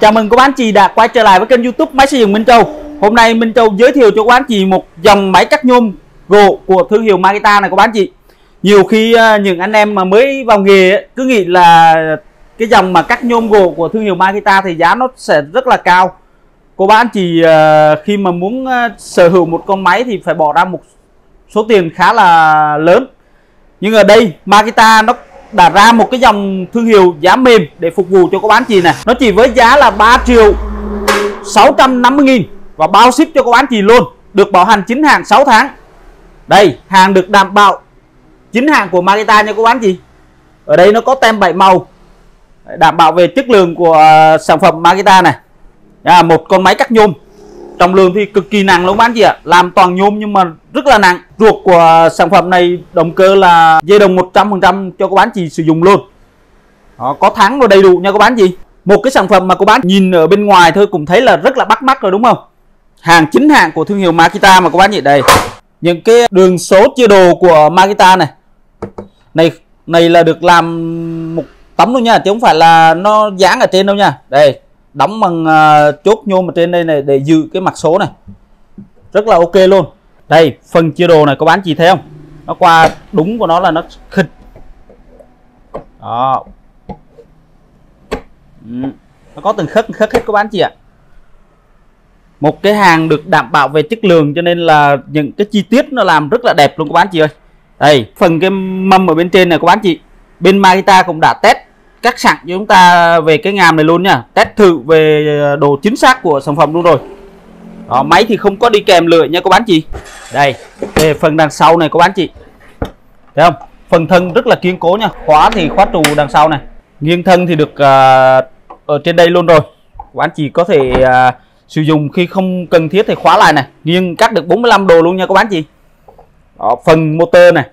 Chào mừng các anh chị đã quay trở lại với kênh YouTube máy xây dựng Minh Châu. Hôm nay Minh Châu giới thiệu cho các anh chị một dòng máy cắt nhôm gỗ của thương hiệu Makita này các anh chị. Nhiều khi những anh em mà mới vào nghề cứ nghĩ là cái dòng mà cắt nhôm gỗ của thương hiệu Makita thì giá nó sẽ rất là cao. Cô bác anh chị khi mà muốn sở hữu một con máy thì phải bỏ ra một số tiền khá là lớn. Nhưng ở đây Makita nó đã ra một cái dòng thương hiệu giá mềm để phục vụ cho các anh chị này. Nó chỉ với giá là 3.650.000 và bao ship cho các anh chị luôn. Được bảo hành chính hàng 6 tháng. Đây, hàng được đảm bảo chính hàng của Makita nha các anh chị. Ở đây nó có tem 7 màu đảm bảo về chất lượng của sản phẩm Makita này. Một con máy cắt nhôm trọng lượng thì cực kỳ nặng luôn các anh chị ạ. Làm toàn nhôm nhưng mà rất là nặng. Ruột của sản phẩm này động cơ là dây đồng 100% cho các anh chị sử dụng luôn. Đó, có thắng rồi đầy đủ nha các anh chị. Một cái sản phẩm mà các bạn nhìn ở bên ngoài thôi cũng thấy là rất là bắt mắt rồi đúng không? Hàng chính hãng của thương hiệu Makita mà các bạn nhìn đây. Những cái đường số chia đồ của Makita này. Này là được làm một tấm luôn nha, chứ không phải là nó dán ở trên đâu nha. Đây, đóng bằng chốt nhôm ở trên đây này để giữ cái mặt số này. Rất là ok luôn. Đây, phần chia đồ này các bạn chị thấy không? Nó qua đúng của nó là nó khịt. Đó. Nó có từng khớp hết các bạn chị ạ. Một cái hàng được đảm bảo về chất lượng cho nên là những cái chi tiết nó làm rất là đẹp luôn các bạn chị ơi. Đây, phần cái mâm ở bên trên này các bạn chị. Bên Makita cũng đã test cắt sẵn cho chúng ta về cái ngàm này luôn nha. Test thử về độ chính xác của sản phẩm luôn rồi. Đó, máy thì không có đi kèm lửa nha các bạn chị. Đây, về phần đằng sau này các bạn chị. Thấy không? Phần thân rất là kiên cố nha. Khóa thì khóa trụ đằng sau này. Nghiêng thân thì được ở trên đây luôn rồi. Các bạn chị có thể sử dụng khi không cần thiết thì khóa lại này. Nghiêng cắt được 45 độ luôn nha các bạn chị. Đó, phần motor này.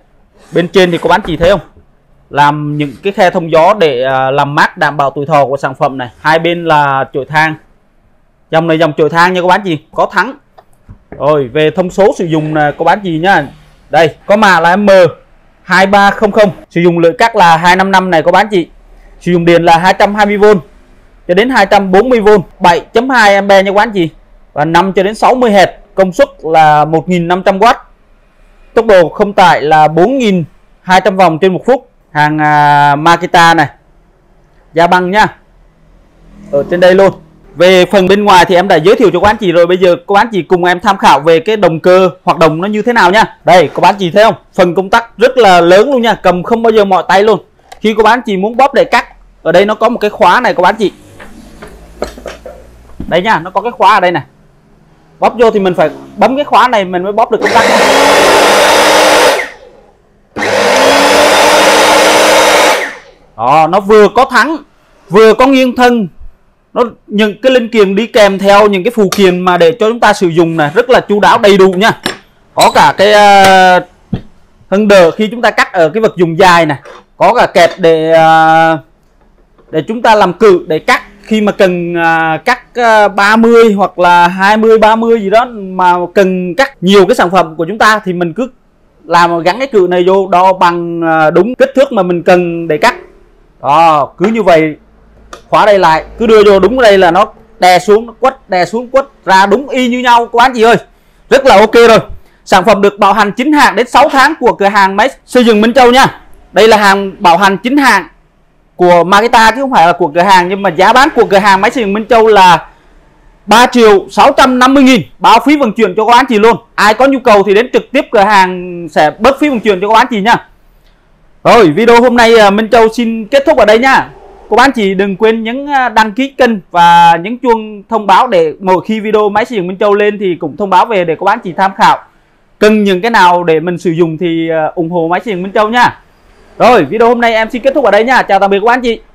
Bên trên thì các bạn chị thấy không? Làm những cái khe thông gió để làm mát đảm bảo tuổi thọ của sản phẩm này. Hai bên là chổi thang. Dòng này dòng chổi thang nha các bạn chị. Có thắng. Rồi về thông số sử dụng là các bạn chị nha. Đây có mã là M2300. Sử dụng lưỡi cắt là 255 này các bạn chị. Sử dụng điện là 220V cho đến 240V, 7.2A nha các bạn chị. Và 5 cho đến 60Hz. Công suất là 1500W. Tốc độ không tải là 4200 vòng trên 1 phút. Hàng Makita này. Giá bằng nha. Ở trên đây luôn. Về phần bên ngoài thì em đã giới thiệu cho các anh chị rồi. Bây giờ các anh chị cùng em tham khảo về cái động cơ hoạt động nó như thế nào nha. Đây các anh chị thấy không? Phần công tắc rất là lớn luôn nha. Cầm không bao giờ mỏi tay luôn. Khi các anh chị muốn bóp để cắt, ở đây nó có một cái khóa này các anh chị. Đây nha, nó có cái khóa ở đây này. Bóp vô thì mình phải bấm cái khóa này mình mới bóp được công tắc. Đó, nó vừa có thắng, vừa có nghiêng thân. Nó những cái linh kiện đi kèm theo những cái phụ kiện mà để cho chúng ta sử dụng này rất là chu đáo đầy đủ nha. Có cả cái thân đờ khi chúng ta cắt ở cái vật dùng dài này, có cả kẹp để chúng ta làm cự để cắt khi mà cần cắt 30 hoặc là 20 30 gì đó mà cần cắt nhiều cái sản phẩm của chúng ta thì mình cứ làm gắn cái cự này vô đo bằng đúng kích thước mà mình cần để cắt. Đó, cứ như vậy khóa đây lại, cứ đưa vô đúng đây là nó đè xuống, nó quất, đè xuống quất ra đúng y như nhau các anh chị ơi. Rất là ok rồi. Sản phẩm được bảo hành chính hãng đến 6 tháng của cửa hàng máy xây dựng Minh Châu nha. Đây là hàng bảo hành chính hãng của Makita chứ không phải là của cửa hàng, nhưng mà giá bán của cửa hàng máy xây dựng Minh Châu là 3.650.000, bao phí vận chuyển cho các anh chị luôn. Ai có nhu cầu thì đến trực tiếp cửa hàng sẽ bớt phí vận chuyển cho các anh chị nha. Rồi, video hôm nay Minh Châu xin kết thúc ở đây nha. Các anh chị đừng quên nhấn đăng ký kênh và nhấn chuông thông báo để mỗi khi video máy xây dựng Minh Châu lên thì cũng thông báo về để các anh chị tham khảo. Cần những cái nào để mình sử dụng thì ủng hộ máy xây dựng Minh Châu nha. Rồi video hôm nay em xin kết thúc ở đây nha. Chào tạm biệt các anh chị.